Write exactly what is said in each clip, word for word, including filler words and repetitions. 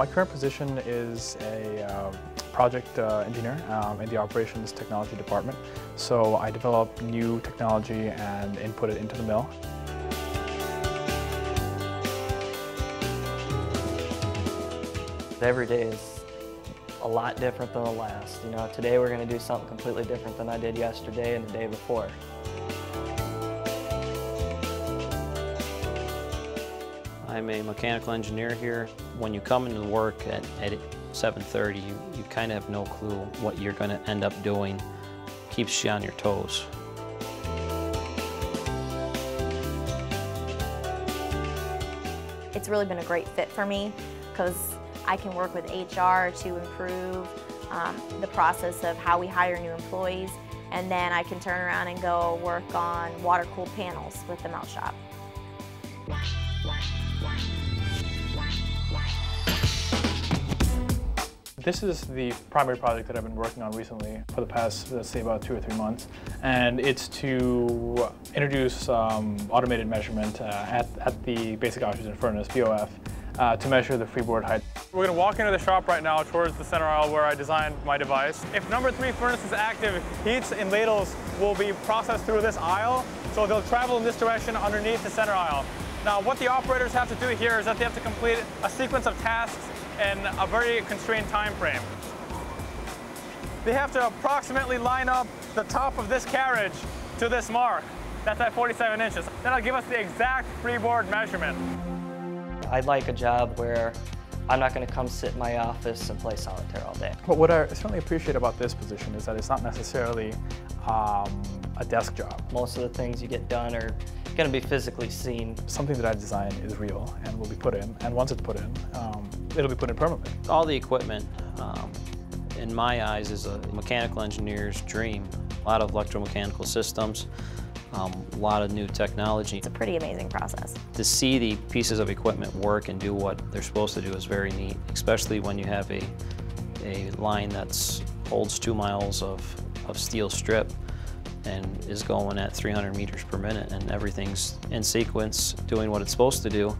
My current position is a uh, project uh, engineer um, in the operations technology department. So I develop new technology and input it into the mill. Every day is a lot different than the last. You know, today we're going to do something completely different than I did yesterday and the day before. I'm a mechanical engineer here. When you come into work at, at seven thirty, you, you kind of have no clue what you're going to end up doing. Keeps you on your toes. It's really been a great fit for me because I can work with H R to improve um, the process of how we hire new employees, and then I can turn around and go work on water-cooled panels with the melt shop. This is the primary project that I've been working on recently for the past, let's say, about two or three months, and it's to introduce um, automated measurement uh, at, at the Basic Oxygen Furnace, B O F, uh, to measure the freeboard height. We're going to walk into the shop right now towards the center aisle where I designed my device. If number three furnace is active, heats and ladles will be processed through this aisle, so they'll travel in this direction underneath the center aisle. Now, what the operators have to do here is that they have to complete a sequence of tasks in a very constrained time frame. They have to approximately line up the top of this carriage to this mark. That's at forty-seven inches. That'll give us the exact freeboard measurement. I'd like a job where I'm not going to come sit in my office and play solitaire all day. But what I certainly appreciate about this position is that it's not necessarily um, a desk job. Most of the things you get done are going to be physically seen. Something that I design is real and will be put in, and once it's put in, um, it'll be put in permanently. All the equipment, um, in my eyes, is a mechanical engineer's dream. A lot of electromechanical systems, um, a lot of new technology. It's a pretty amazing process. To see the pieces of equipment work and do what they're supposed to do is very neat, especially when you have a, a line that holds two miles of, of steel strip and is going at three hundred meters per minute, and everything's in sequence doing what it's supposed to do.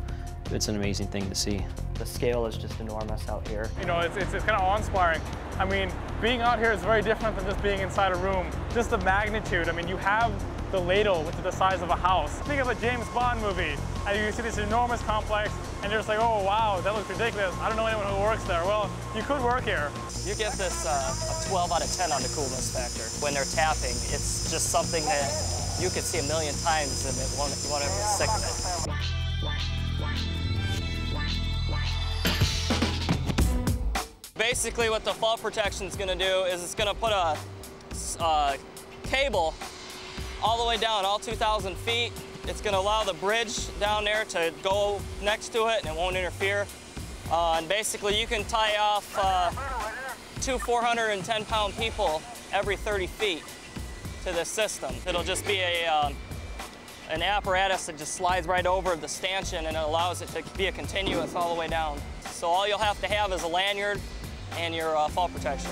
It's an amazing thing to see. The scale is just enormous out here. You know, it's, it's, it's kind of awe-inspiring. I mean, being out here is very different than just being inside a room. Just the magnitude. I mean, you have the ladle, which is the size of a house. Think of a James Bond movie, and you see this enormous complex, and you're just like, oh, wow, that looks ridiculous. I don't know anyone who works there. Well, you could work here. You give this uh, a twelve out of ten on the coolness factor. When they're tapping, it's just something that you could see a million times, and it won't, you won't ever get sick of it. Basically, what the fall protection is going to do is it's going to put a uh, cable all the way down, all two thousand feet. It's going to allow the bridge down there to go next to it, and it won't interfere. Uh, and basically, you can tie off uh, two four hundred ten pound people every thirty feet to this system. It'll just be a, um, an apparatus that just slides right over the stanchion, and it allows it to be a continuous all the way down. So all you'll have to have is a lanyard and your uh, fall protection.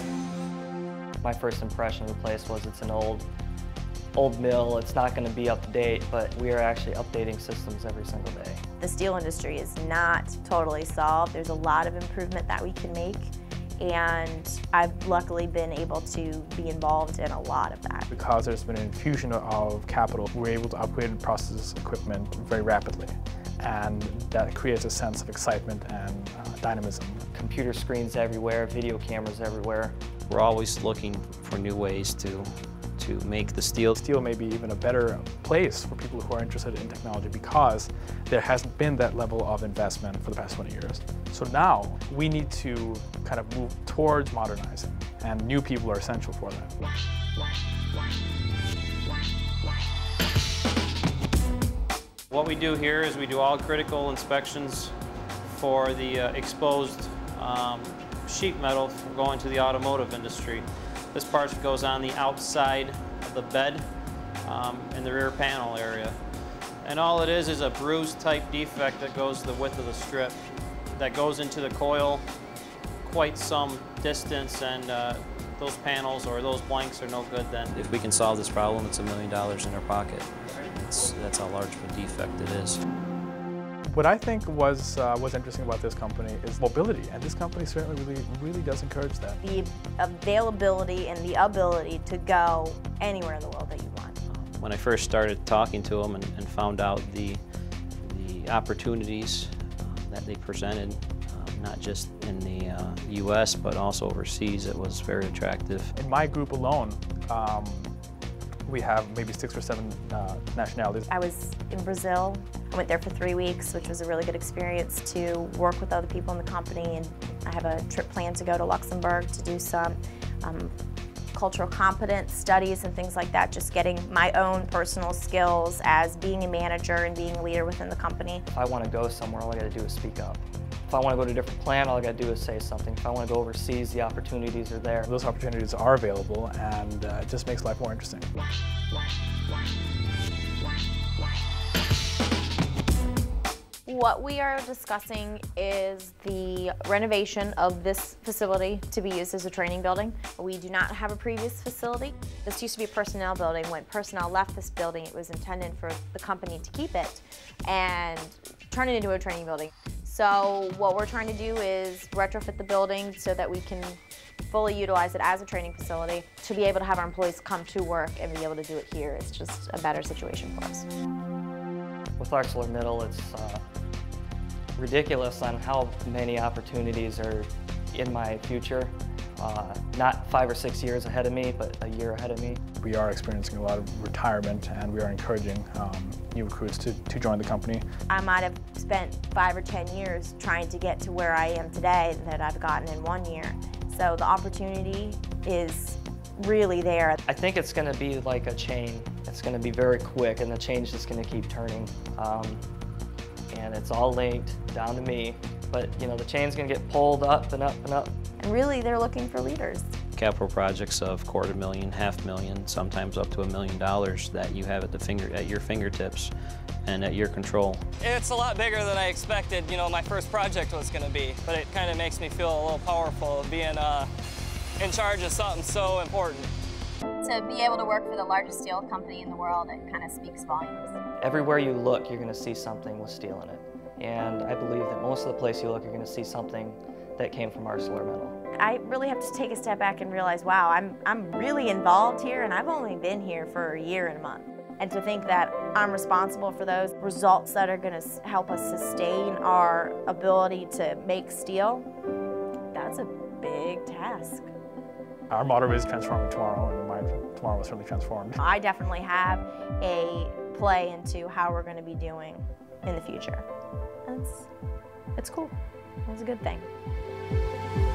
My first impression of the place was it's an old Old mill. It's not going to be up to date, but we are actually updating systems every single day. The steel industry is not totally solved. There's a lot of improvement that we can make, and I've luckily been able to be involved in a lot of that. Because there's been an infusion of capital, we're able to upgrade and process equipment very rapidly, and that creates a sense of excitement and uh, dynamism. Computer screens everywhere, video cameras everywhere. We're always looking for new ways to to make the steel. Steel may be even a better place for people who are interested in technology because there hasn't been that level of investment for the past twenty years. So now we need to kind of move towards modernizing, and new people are essential for that. What we do here is we do all critical inspections for the uh, exposed um, sheet metal going to the automotive industry. This part goes on the outside of the bed um, in the rear panel area. And all it is is a bruise type defect that goes the width of the strip that goes into the coil quite some distance, and uh, those panels or those blanks are no good then. If we can solve this problem, it's a million dollars in our pocket. It's, that's how large of a defect it is. What I think was uh, was interesting about this company is mobility, and this company certainly really, really does encourage that. The availability and the ability to go anywhere in the world that you want. When I first started talking to them and, and found out the, the opportunities uh, that they presented, not just in the uh, U S but also overseas, it was very attractive. In my group alone, um, we have maybe six or seven uh, nationalities. I was in Brazil. I went there for three weeks, which was a really good experience to work with other people in the company. And I have a trip planned to go to Luxembourg to do some um, cultural competence studies and things like that, just getting my own personal skills as being a manager and being a leader within the company. If I want to go somewhere, all I got to do is speak up. If I want to go to a different plant, all I got to do is say something. If I want to go overseas, the opportunities are there. Those opportunities are available, and uh, it just makes life more interesting. What we are discussing is the renovation of this facility to be used as a training building. We do not have a previous facility. This used to be a personnel building. When personnel left this building, it was intended for the company to keep it and turn it into a training building. So what we're trying to do is retrofit the building so that we can fully utilize it as a training facility to be able to have our employees come to work and be able to do it here. It's just a better situation for us. With ArcelorMittal, it's uh, ridiculous on how many opportunities are in my future. Uh, not five or six years ahead of me, but a year ahead of me. We are experiencing a lot of retirement, and we are encouraging um, new recruits to, to join the company. I might have spent five or ten years trying to get to where I am today that I've gotten in one year. So the opportunity is really there. I think it's going to be like a chain. It's going to be very quick, and the chain's just going to keep turning. Um, and it's all linked down to me. But, you know, the chain's going to get pulled up and up and up. And really, they're looking for leaders. Capital projects of quarter million, half million, sometimes up to a million dollars that you have at the finger at your fingertips and at your control. It's a lot bigger than I expected. You know, my first project was going to be, but it kind of makes me feel a little powerful being uh, in charge of something so important. To be able to work for the largest steel company in the world, it kind of speaks volumes. Everywhere you look, you're going to see something with steel in it. And I believe that most of the place you look, you're going to see something that came from ArcelorMittal. I really have to take a step back and realize, wow, I'm, I'm really involved here, and I've only been here for a year and a month. And to think that I'm responsible for those results that are going to help us sustain our ability to make steel, that's a big task. Our motto is transforming tomorrow, and my tomorrow was certainly transformed. I definitely have a play into how we're going to be doing in the future. That's, that's cool. That's a good thing.